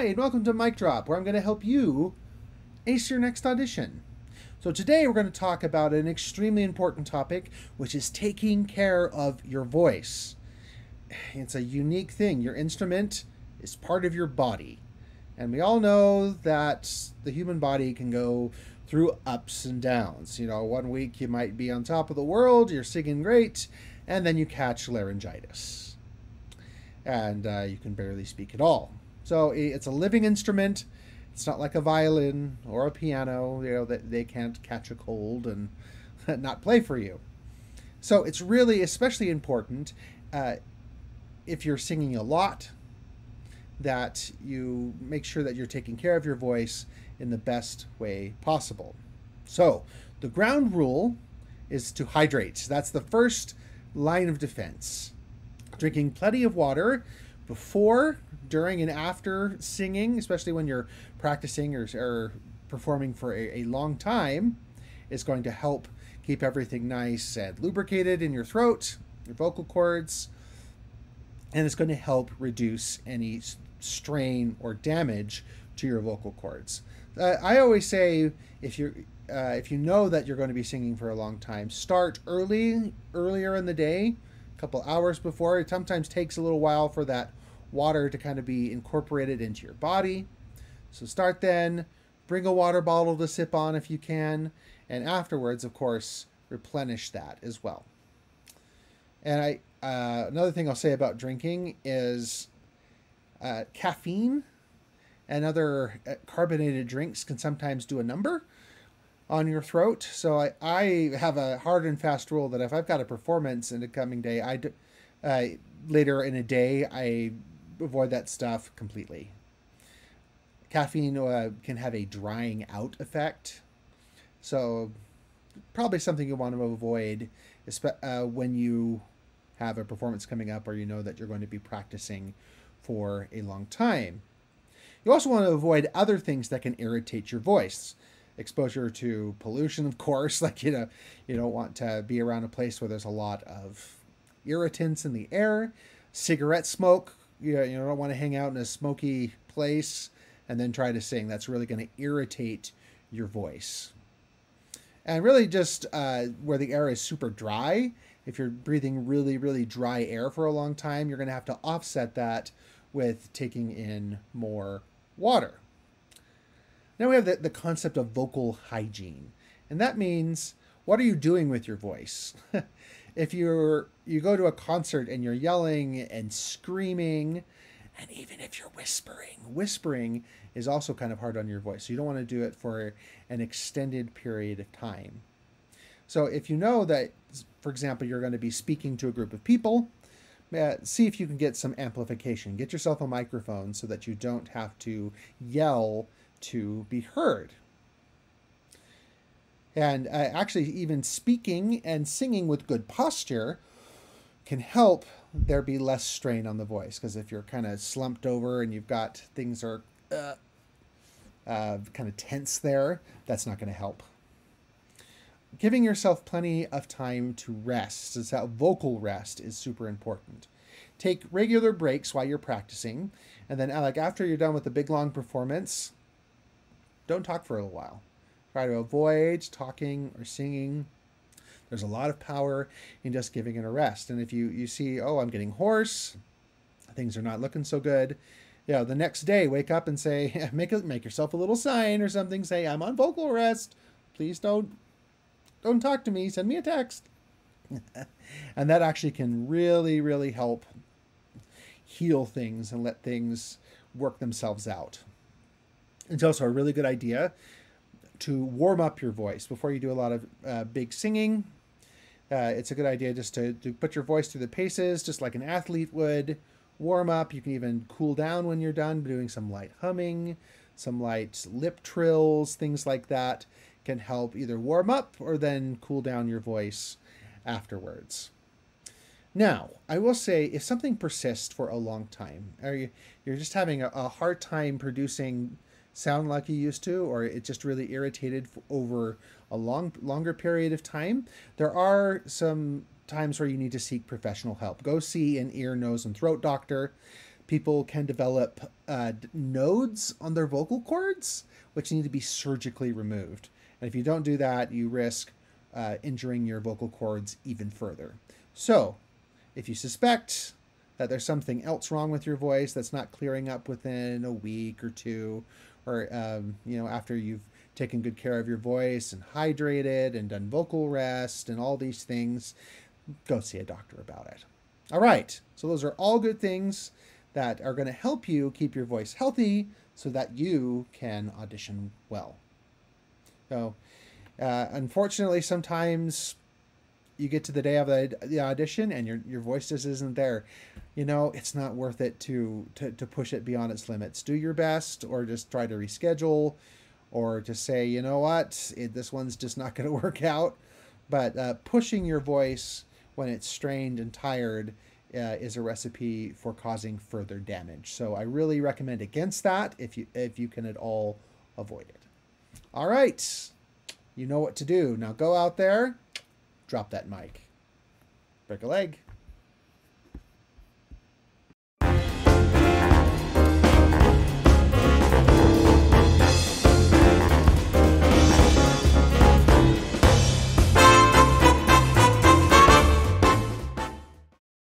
Hi, and welcome to Mic Drop, where I'm going to help you ace your next audition. So today we're going to talk about an extremely important topic, which is taking care of your voice. It's a unique thing. Your instrument is part of your body. And we all know that the human body can go through ups and downs. You know, one week you might be on top of the world, you're singing great, and then you catch laryngitis. And you can barely speak at all. So it's a living instrument. It's not like a violin or a piano, you know, that they can't catch a cold and not play for you. So it's really especially important if you're singing a lot that you make sure that you're taking care of your voice in the best way possible. So the ground rule is to hydrate. That's the first line of defense. Drinking plenty of water before, during, and after singing, especially when you're practicing or performing for a long time, is going to help keep everything nice and lubricated in your throat, your vocal cords, and it's going to help reduce any strain or damage to your vocal cords. I always say if you know that you're going to be singing for a long time, start earlier in the day, a couple hours before. It sometimes takes a little while for that water to kind of be incorporated into your body. So start then, bring a water bottle to sip on if you can, and afterwards, of course, replenish that as well. And another thing I'll say about drinking is caffeine and other carbonated drinks can sometimes do a number on your throat. So I have a hard and fast rule that if I've got a performance in the coming day, later in a day, I avoid that stuff completely. Caffeine can have a drying out effect. So probably something you want to avoid when you have a performance coming up or you know that you're going to be practicing for a long time. You also want to avoid other things that can irritate your voice. Exposure to pollution, of course, like, you know, you don't want to be around a place where there's a lot of irritants in the air. Cigarette smoke, you don't want to hang out in a smoky place and then try to sing. That's really going to irritate your voice. And really just where the air is super dry, if you're breathing really, really dry air for a long time, you're going to have to offset that with taking in more water. Now we have the concept of vocal hygiene, and that means, what are you doing with your voice? If you go to a concert and you're yelling and screaming, and even if you're whispering is also kind of hard on your voice. So you don't want to do it for an extended period of time. So if you know that, for example, you're going to be speaking to a group of people, see if you can get some amplification. Get yourself a microphone so that you don't have to yell to be heard. And actually, even speaking and singing with good posture can help there be less strain on the voice. Because if you're kind of slumped over and you've got things are kind of tense there, that's not going to help. Giving yourself plenty of time to rest. That's how vocal rest is super important. Take regular breaks while you're practicing. And then like after you're done with the big long performance, don't talk for a little while. Try to avoid talking or singing. There's a lot of power in just giving it a rest. And if you see, oh, I'm getting hoarse, things are not looking so good, you know, the next day wake up and say, make yourself a little sign or something. Say, I'm on vocal rest. Please don't talk to me. Send me a text. And that actually can really, really help heal things and let things work themselves out. It's also a really good idea to warm up your voice before you do a lot of big singing. It's a good idea just to put your voice through the paces, just like an athlete would. Warm up. You can even cool down when you're done, doing some light humming, some light lip trills, things like that can help either warm up or then cool down your voice afterwards. Now, I will say, if something persists for a long time, or you're just having a hard time producing sound like you used to, or it just really irritated over a longer period of time, there are some times where you need to seek professional help. Go see an ear, nose, and throat doctor. people can develop nodes on their vocal cords, which need to be surgically removed. And if you don't do that, you risk injuring your vocal cords even further. So if you suspect that there's something else wrong with your voice that's not clearing up within a week or two, or after you've taken good care of your voice and hydrated and done vocal rest and all these things, go see a doctor about it. All right, so those are all good things that are going to help you keep your voice healthy so that you can audition well. So unfortunately, sometimes you get to the day of the audition and your voice just isn't there. You know, it's not worth it to push it beyond its limits. Do your best, or just try to reschedule, or to say, you know what, this one's just not going to work out. But pushing your voice when it's strained and tired is a recipe for causing further damage. So I really recommend against that if you can at all avoid it. All right, you know what to do. Now go out there, drop that mic, break a leg.